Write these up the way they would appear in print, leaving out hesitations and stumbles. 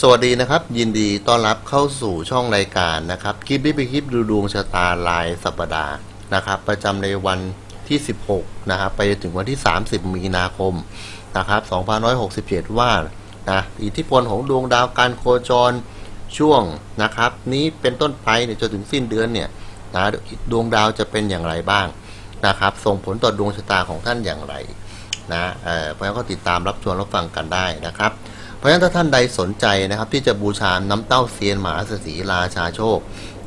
สวัสดีนะครับยินดีต้อนรับเข้าสู่ช่องรายการนะครับคลิปนี้เป็นคลิปดูดวงชะตารายสัปดาห์นะครับประจำในวันที่16นะครับไปถึงวันที่30มีนาคมนะครับ2567ว่านะอิทธิพลของดวงดาวการโคจรช่วงนะครับนี้เป็นต้นไปเนี่ยจนถึงสิ้นเดือนเนี่ยนะดวงดาวจะเป็นอย่างไรบ้างนะครับส่งผลต่อดวงชะตาของท่านอย่างไรนะเพราะฉะนั้นก็ติดตามรับชมรับฟังกันได้นะครับเพราะฉะนั้นถ้าท่านใดสนใจนะครับที่จะบูชาน้ำเต้าเซียนมหาเศรษฐีราชาโชค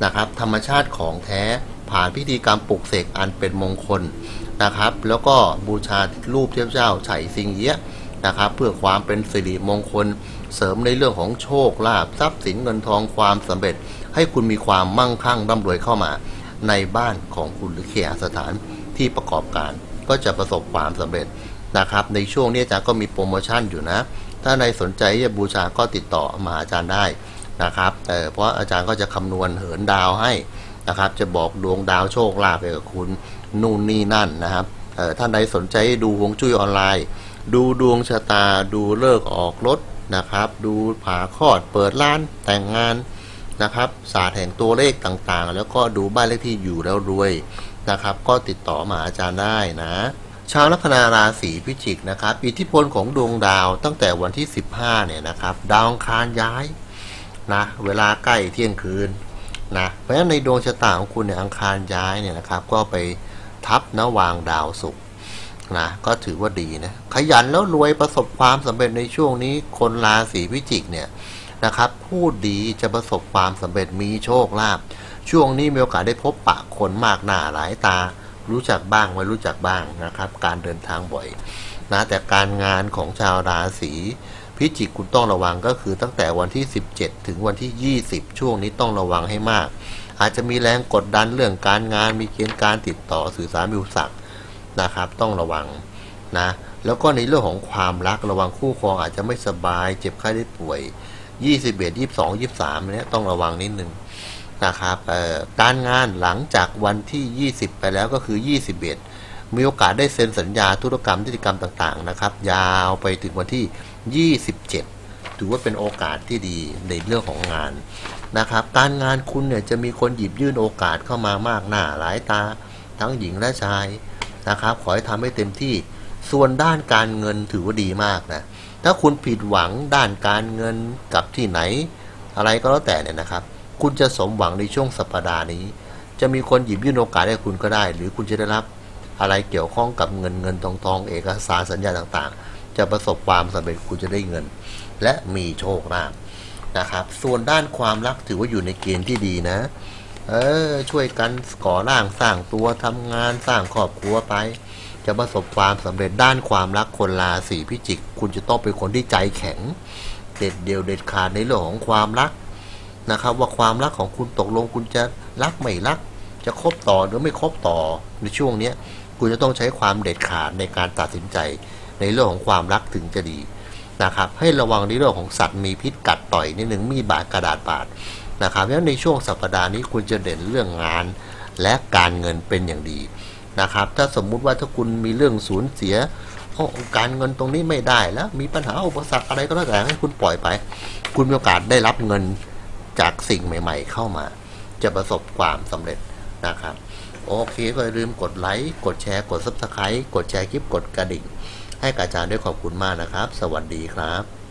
นะครับธรรมชาติของแท้ผ่านพิธีกรรมปลุกเสกอันเป็นมงคลนะครับแล้วก็บูชารูปเทพเจ้าไฉสิงเอี้ยะนะครับเพื่อความเป็นสิริมงคลเสริมในเรื่องของโชคลาภทรัพย์สินเงินทองความสำเร็จให้คุณมีความมั่งคั่งร่ำรวยเข้ามาในบ้านของคุณหรือเขตสถานที่ประกอบการก็จะประสบความสำเร็จนะครับในช่วงนี้อาจารย์ก็มีโปรโมชั่นอยู่นะถ้าในสนใจจะบูชาก็ติดต่อมาอาจารย์ได้นะครับเพราะอาจารย์ก็จะคำนวณเหินดาวให้นะครับจะบอกดวงดาวโชคลาภไปกับคุณนู่นนี่นั่นนะครับท่านใดสนใจดูฮวงจุ้ยออนไลน์ดูดวงชะตาดูเลิกออกรถนะครับดูผ่าคลอดเปิดร้านแต่งงานนะครับศาสตร์แห่งตัวเลขต่างๆแล้วก็ดูบ้านเลขที่อยู่แล้วรวยนะครับก็ติดต่อมาอาจารย์ได้นะชาวลัคนาราศีพิจิกนะครับอิทธิพลของดวงดาวตั้งแต่วันที่15เนี่ยนะครับดาวอังคารย้ายนะเวลาใกล้เที่ยงคืนนะเพราะฉะนั้นในดวงชะตาของคุณเนี่ยอังคารย้ายเนี่ยนะครับก็ไปทับนะวางดาวศุกร์นะก็ถือว่าดีนะขยันแล้วรวยประสบความสำเร็จในช่วงนี้คนราศีพิจิกเนี่ยนะครับพูดดีจะประสบความสำเร็จมีโชคลาภช่วงนี้มีโอกาสได้พบปะคนมากหน้าหลายตารู้จักบ้างไม่รู้จักบ้างนะครับการเดินทางบ่อยนะแต่การงานของชาวราศีพิจิกคุณต้องระวังก็คือตั้งแต่วันที่17ถึงวันที่20ช่วงนี้ต้องระวังให้มากอาจจะมีแรงกดดันเรื่องการงานมีเกณฑ์การติดต่อสื่อสารมีอุปสรรคนะครับต้องระวังนะแล้วก็ในเรื่องของความรักระวังคู่ครองอาจจะไม่สบายเจ็บไข้ได้ป่วย21 22 23เนี่ยต้องระวังนิดนึงนะครับการงานหลังจากวันที่20ไปแล้วก็คือ21มีโอกาสได้เซ็นสัญญาธุรกรรมกิจกรรมต่างๆนะครับยาวไปถึงวันที่27ถือว่าเป็นโอกาสที่ดีในเรื่องของงานนะครับการงานคุณเนี่ยจะมีคนหยิบยื่นโอกาสเข้ามามากหน้าหลายตาทั้งหญิงและชายนะครับขอให้ทำให้เต็มที่ส่วนด้านการเงินถือว่าดีมากนะถ้าคุณผิดหวังด้านการเงินกับที่ไหนอะไรก็แล้วแต่เนี่ยนะครับคุณจะสมหวังในช่วงสัปดาห์นี้จะมีคนหยิบยื่นโอกาสให้คุณก็ได้หรือคุณจะได้รับอะไรเกี่ยวข้องกับเงินทองเอกสารสัญญาต่างๆจะประสบความสำเร็จคุณจะได้เงินและมีโชคลาภนะครับส่วนด้านความรักถือว่าอยู่ในเกณฑ์ที่ดีนะช่วยกันก่อร่างสร้างตัวทำงานสร้างครอบครัวไปจะประสบความสำเร็จด้านความรักคนราศีพิจิกคุณจะต้องเป็นคนที่ใจแข็งเด็ดเดี่ยวเด็ดขาดในเรื่องของความรักนะครับว่าความรักของคุณตกลงคุณจะรักไม่รักจะคบต่อหรือไม่คบต่อในช่วงนี้คุณจะต้องใช้ความเด็ดขาดในการตัดสินใจในเรื่องของความรักถึงจะดีนะครับให้ระวังในเรื่องของสัตว์มีพิษกัดต่อยนิดหนึ่งมีบาดกระดาษบาดนะครับแล้วในช่วงสัปดาห์นี้คุณจะเด่นเรื่องงานและการเงินเป็นอย่างดีนะครับถ้าสมมุติว่าถ้าคุณมีเรื่องสูญเสียการเงินตรงนี้ไม่ได้แล้วมีปัญหาอุปสรรคอะไรก็แล้วแต่ให้คุณปล่อยไปคุณมีโอกาสได้รับเงินจากสิ่งใหม่ๆเข้ามาจะประสบความสำเร็จนะครับโอเคก็อย่าลืมกดไลค์กดแชร์กด Subscribe กดแชร์คลิปกดกระดิ่งให้กับอาจารย์ด้วยขอบคุณมากนะครับสวัสดีครับ